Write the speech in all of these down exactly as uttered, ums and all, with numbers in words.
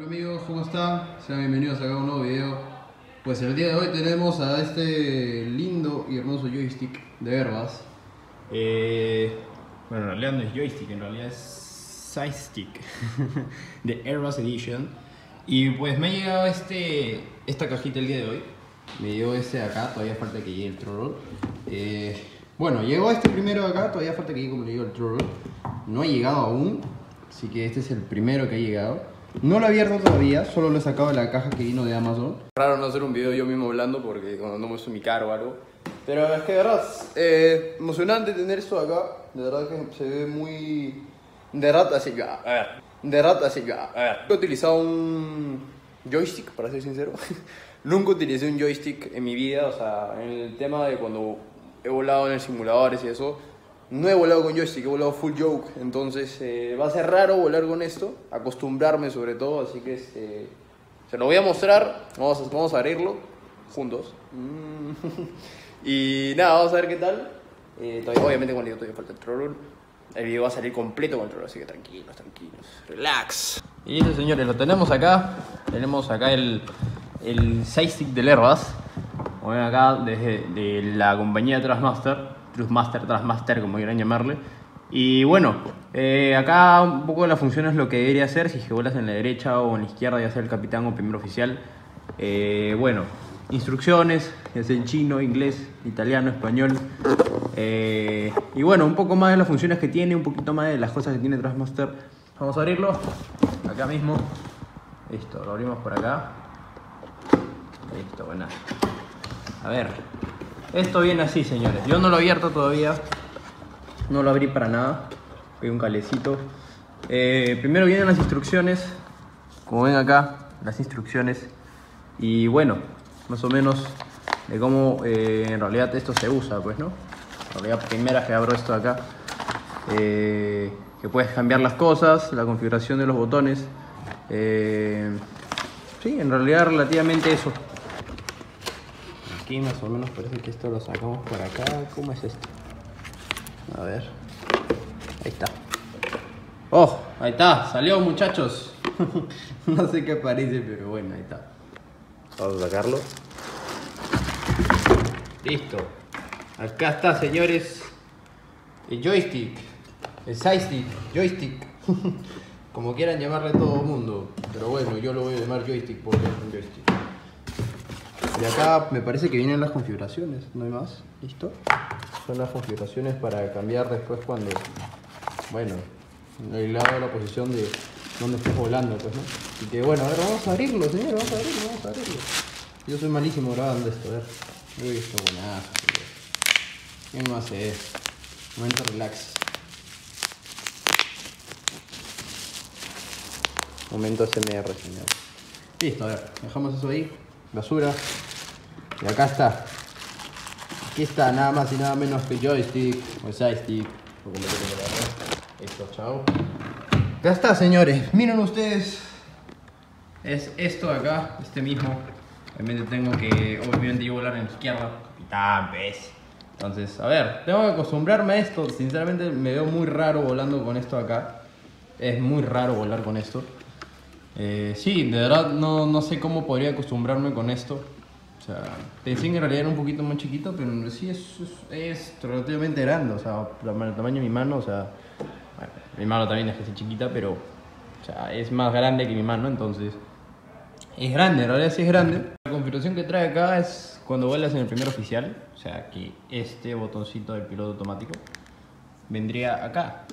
Hola amigos, ¿cómo están? Sean bienvenidos acá a un nuevo video. Pues el día de hoy tenemos a este lindo y hermoso joystick de Airbus. Eh, bueno, en realidad no es joystick, en realidad es Sci-Stick de Airbus Edition. Y pues me ha llegado este, esta cajita el día de hoy. Me llegó este de acá, todavía falta que llegue el True Roll. Eh, bueno, llegó este primero de acá, todavía falta que llegue, como le digo, el True Roll. No ha llegado aún, así que este es el primero que ha llegado. No lo he abierto todavía, solo lo he sacado de la caja que vino de Amazon. Raro no hacer un video yo mismo hablando porque cuando no muestro mi cara o algo. Pero es que de verdad, eh, emocionante tener esto acá. De verdad que se ve muy... De rato así que... A ver. De rato así que... A ver. He utilizado un joystick, para ser sincero. Nunca utilicé un joystick en mi vida. O sea, en el tema de cuando he volado en el simuladores y eso, no he volado con joystick, he volado full yoke, entonces eh, va a ser raro volar con esto, acostumbrarme sobre todo, así que eh, se lo voy a mostrar, vamos a, vamos a abrirlo juntos. Mm. Y nada, vamos a ver qué tal. Eh, todavía, obviamente cuando todavía falta el troll, el video va a salir completo con el troll, así que tranquilos, tranquilos, relax. Y listo señores, lo tenemos acá, tenemos acá el, el Sci-Stick de Lerbas, como ven acá desde de la compañía Thrustmaster. Thrustmaster, Thrustmaster, como quieran llamarle. Y bueno, eh, acá un poco la función es lo que debería hacer. Si es que vuelas en la derecha o en la izquierda, ya sea el capitán o primer oficial. eh, Bueno, instrucciones, ya sea en chino, inglés, italiano, español. eh, Y bueno, un poco más de las funciones que tiene, un poquito más de las cosas que tiene Thrustmaster. Vamos a abrirlo, acá mismo. Listo, lo abrimos por acá. Listo, bueno. A ver, esto viene así, señores. Yo no lo he abierto todavía. No lo abrí para nada. Hay un calecito. Eh, primero vienen las instrucciones. Como ven acá, las instrucciones. Y bueno, más o menos de cómo eh, en realidad esto se usa, pues, ¿no? En realidad, primera que abro esto de acá. Eh, que puedes cambiar las cosas, la configuración de los botones. Eh, sí, en realidad relativamente eso. Aquí más o menos parece que esto lo sacamos por acá. ¿Cómo es esto? A ver. Ahí está. ¡Oh! Ahí está. Salió, muchachos. No sé qué aparece, pero bueno, ahí está. Vamos a sacarlo. Listo. Acá está, señores. El joystick. El Sci-Stick. Joystick. Como quieran llamarle todo el mundo. Pero bueno, yo lo voy a llamar joystick porque es un joystick. Y acá me parece que vienen las configuraciones, no hay más, listo. Son las configuraciones para cambiar después cuando, bueno, el lado de la posición de donde estés volando, pues, ¿no? Y que bueno, a ver, vamos a abrirlo, señor, vamos a abrirlo, vamos a abrirlo. Yo soy malísimo grabando esto, a ver. Uy, esto es buenazo, ¿quién no hace esto? Momento relax. Momento A S M R, señor. Listo, a ver, dejamos eso ahí. Basura. Y acá está. Aquí está nada más y nada menos que joystick o Sci-Stick. Listo, chao. Ya está, señores. Miren ustedes. Es esto de acá, este mismo. Obviamente tengo que, obviamente yo volar en la izquierda. Capitán, ves. Entonces, a ver, tengo que acostumbrarme a esto. Sinceramente me veo muy raro volando con esto de acá. Es muy raro volar con esto. Eh, sí, de verdad no, no sé cómo podría acostumbrarme con esto. O sea, te decían que en realidad era un poquito más chiquito, pero sí es, es, es relativamente grande. O sea, el tamaño de mi mano, o sea, bueno, mi mano también es que es chiquita, pero o sea, es más grande que mi mano, entonces es grande, en realidad sí es grande. La configuración que trae acá es cuando vuelas en el primer oficial, o sea, que este botoncito del piloto automático vendría acá.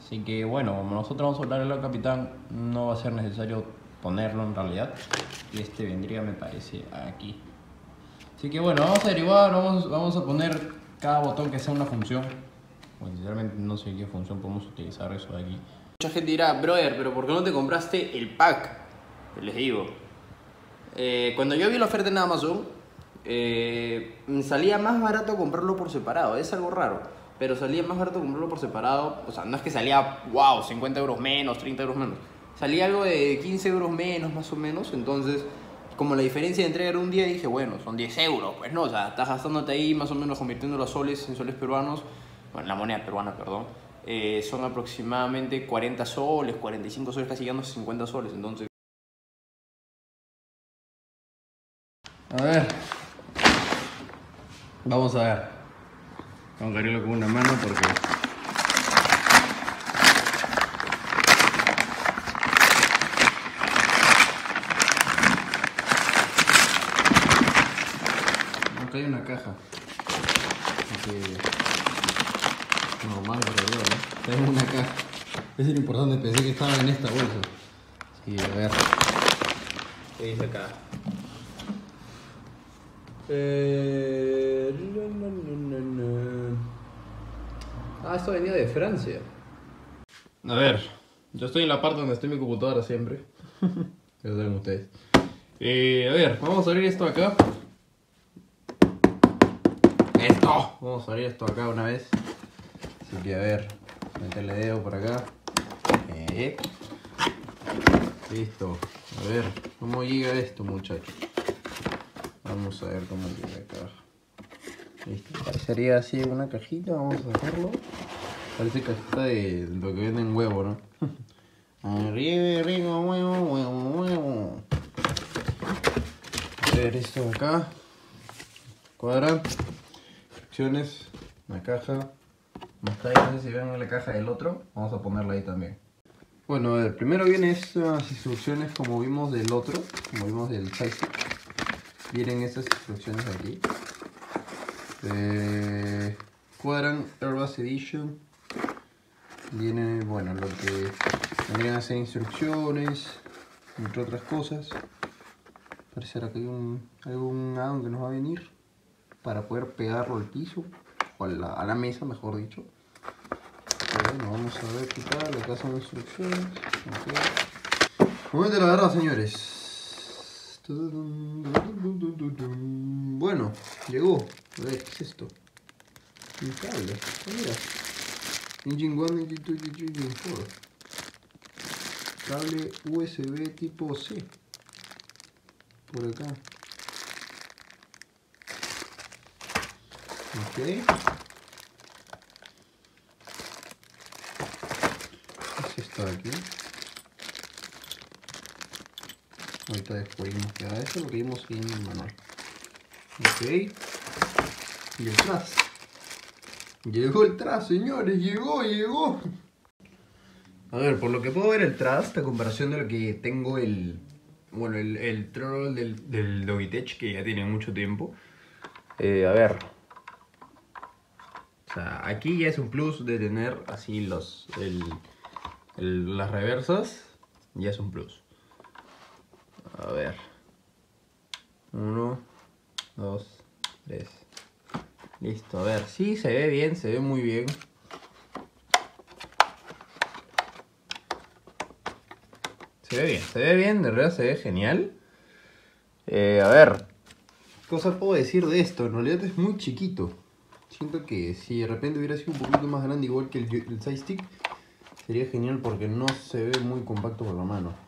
Así que bueno, como nosotros vamos a volar al capitán, no va a ser necesario ponerlo en realidad. Y este vendría, me parece, aquí. Así que bueno, vamos a derivar, vamos, vamos a poner cada botón que sea una función. Bueno, sinceramente no sé qué función podemos utilizar eso de aquí. Mucha gente dirá, brother, pero ¿por qué no te compraste el pack? Pero les digo, eh, cuando yo vi la oferta en Amazon, eh, salía más barato comprarlo por separado, es algo raro. Pero salía más barato comprarlo por separado. O sea, no es que salía, wow, cincuenta euros menos, treinta euros menos. Salía algo de quince euros menos, más o menos. Entonces, como la diferencia de entrega era un día, dije, bueno, son diez euros. Pues no, o sea, estás gastándote ahí, más o menos convirtiendo los soles en soles peruanos. Bueno, la moneda peruana, perdón. eh, Son aproximadamente cuarenta soles, cuarenta y cinco soles, casi llegando a cincuenta soles. Entonces A ver, vamos a ver. Vamos a abrirlo con una mano porque no cae una caja. Así normal, pero no cae una caja. Es importante, pensé que estaba en esta bolsa. Sí, a ver. ¿Qué dice acá? Eh, no, no, no, no, no. Ah, esto venía de Francia. A ver, yo estoy en la parte donde estoy mi computadora siempre. Ya saben ustedes. Eh, a ver, vamos a abrir esto acá. Esto. Vamos a abrir esto acá una vez. Así que a ver, meterle dedo por acá. Eh. Listo. A ver, ¿cómo llega esto, muchachos? Vamos a ver cómo llega acá. Listo. Parecería así una cajita, vamos a sacarlo. Parece cajita de lo que venden huevo, ¿no? Arriba, arriba, huevo, huevo, huevo. A ver esto de acá. Cuadra. Instrucciones. Una caja. No sé si ven la caja del otro. Vamos a ponerla ahí también. Bueno, a ver, primero vienen estas instrucciones como vimos del otro. Como vimos del Sci-Stick. Miren estas instrucciones aquí. Eh, Quadrant Airbus Edition. Viene, bueno, lo que vendrían a ser instrucciones, entre otras cosas. Parecerá que hay un, algún add-on que nos va a venir para poder pegarlo al piso, o a la, a la mesa, mejor dicho. Bueno, vamos a ver qué tal. Acá son instrucciones. Okay. Momento de la verdad, señores. Bueno, llegó. A ver, ¿qué es esto? Un cable. Mira. Engine uno, Engine dos, Engine cuatro. Cable U S B tipo C. Por acá. Ok. ¿Qué es esto de aquí? Ahorita descubrimos que era eso, lo que vimos en el manual. Ok. Y el tras. Llegó el tras, señores. Llegó, llegó. A ver, por lo que puedo ver el tras, la comparación de lo que tengo el... Bueno, el, el troll del, del Logitech, que ya tiene mucho tiempo. Eh, a ver. O sea, aquí ya es un plus de tener así los... El, el, las reversas. Ya es un plus. A ver, uno, dos, tres. Listo, a ver, sí, se ve bien, se ve muy bien. Se ve bien, se ve bien, de verdad se ve genial. Eh, a ver, ¿qué cosa puedo decir de esto? En realidad es muy chiquito. Siento que si de repente hubiera sido un poquito más grande, igual que el, el Sci-Stick, sería genial porque no se ve muy compacto con la mano.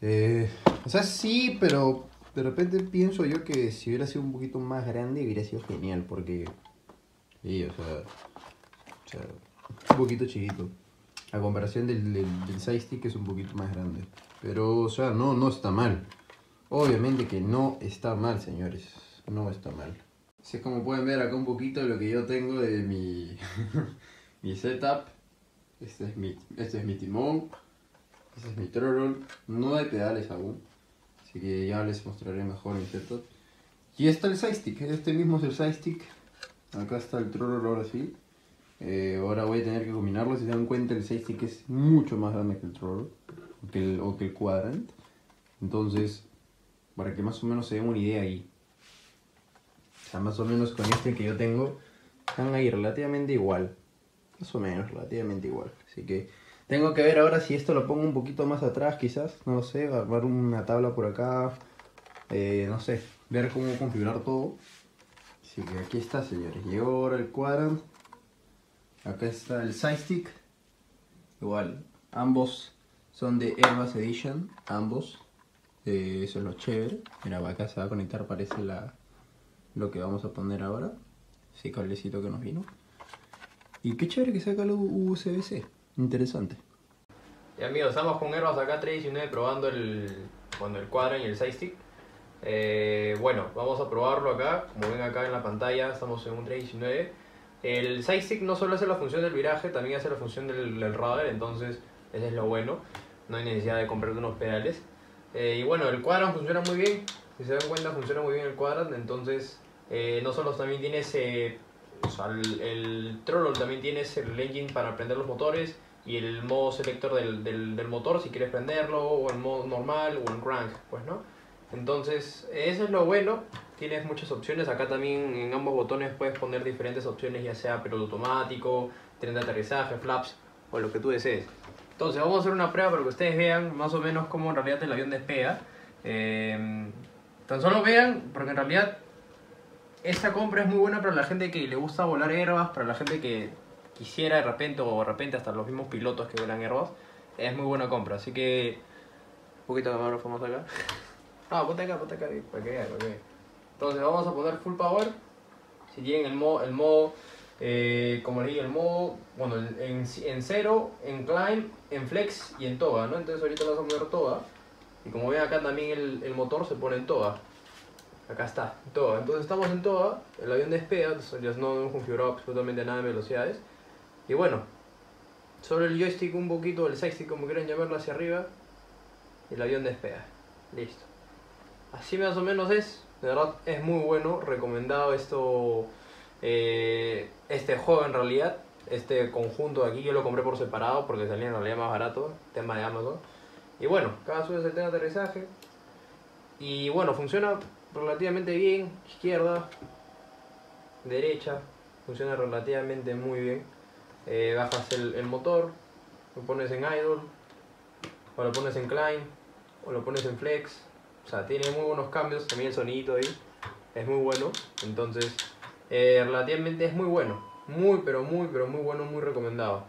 Eh, o sea, sí, pero de repente pienso yo que si hubiera sido un poquito más grande hubiera sido genial, porque sí, o sea, o sea un poquito chiquito a comparación del, del, del Sci-Stick, que es un poquito más grande. Pero, o sea, no, no está mal. Obviamente que no está mal, señores. No está mal. Así es como pueden ver acá un poquito lo que yo tengo de mi, mi setup. Este es mi, este es mi timón. Este es mi troll, no hay pedales aún, así que ya les mostraré mejor el setup. Y está el Sci-Stick, este mismo es el Sci-Stick. Acá está el troll ahora sí. Eh, ahora voy a tener que combinarlo. Si se dan cuenta, el Sci-Stick es mucho más grande que el troll que el, o que el Quadrant. Entonces, para que más o menos se den una idea ahí. O sea, más o menos con este que yo tengo, están ahí relativamente igual. Más o menos, relativamente igual. Así que... tengo que ver ahora si esto lo pongo un poquito más atrás, quizás, no lo sé, armar una tabla por acá, eh, no sé, ver cómo configurar todo. Así que aquí está, señores, llegó ahora el Quadrant, acá está el Sci-Stick, igual, ambos son de Airbus Edition, ambos, eh, eso es lo chévere. Mira, acá se va a conectar, parece la, lo que vamos a poner ahora, ese cablecito que nos vino, y qué chévere que saca el U S B C. Interesante. Y amigos, estamos con Airbus acá tres diecinueve probando el, bueno, el Quadrant y el Sci-Stick. Eh, bueno, vamos a probarlo acá. Como ven acá en la pantalla, estamos en un tres diecinueve. El Sci-Stick no solo hace la función del viraje, también hace la función del, del radar, entonces ese es lo bueno. No hay necesidad de comprar unos pedales. Eh, y bueno, el Quadrant funciona muy bien. Si se dan cuenta, funciona muy bien el Quadrant. Entonces, eh, no solo también tiene ese... O sea, el, el throttle, también tienes el engine para prender los motores y el modo selector del, del, del motor si quieres prenderlo, o el modo normal o el crank, pues, ¿no? Entonces, eso es lo bueno, tienes muchas opciones. Acá también en ambos botones puedes poner diferentes opciones, ya sea piloto automático, tren de aterrizaje, flaps o lo que tú desees. Entonces, vamos a hacer una prueba para que ustedes vean más o menos cómo en realidad el avión despega. Eh, tan solo vean, porque en realidad esta compra es muy buena para la gente que le gusta volar Airbus, para la gente que quisiera de repente, o de repente hasta los mismos pilotos que vuelan Airbus. Es muy buena compra, así que... Un poquito de más famoso acá. Ah, ponte acá, ponte acá, para que vean, para que vean. Entonces vamos a poner full power. Si tienen el modo, el modo eh, como le dije, el modo, bueno, en, en cero, en climb, en flex y en toga, ¿no? Entonces ahorita lo vamos a poner toga. Y como ven acá también el, el motor se pone en toga. Acá está, toda. Entonces estamos en toda, el avión despega, ya no hemos configurado absolutamente nada de velocidades. Y bueno, sobre el joystick un poquito, el side-stick como quieran llamarlo, hacia arriba, y el avión despega. Listo. Así más o menos es, de verdad es muy bueno, recomendado esto, eh, este juego en realidad, este conjunto de aquí. Yo lo compré por separado porque salía en realidad más barato, tema de Amazon. Y bueno, cada subes el tema de aterrizaje. Y bueno, funciona relativamente bien, izquierda, derecha, funciona relativamente muy bien. Eh, bajas el, el motor, lo pones en idle, o lo pones en climb, o lo pones en flex. O sea, tiene muy buenos cambios, también el sonidito ahí es muy bueno. Entonces, eh, relativamente es muy bueno, muy pero muy pero muy bueno, muy recomendado.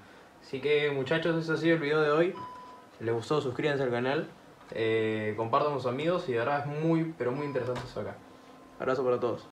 Así que muchachos, eso ha sido el video de hoy. Si les gustó, suscríbanse al canal. Eh, compartan con sus amigos y de verdad es muy pero muy interesante eso acá. Abrazo para todos.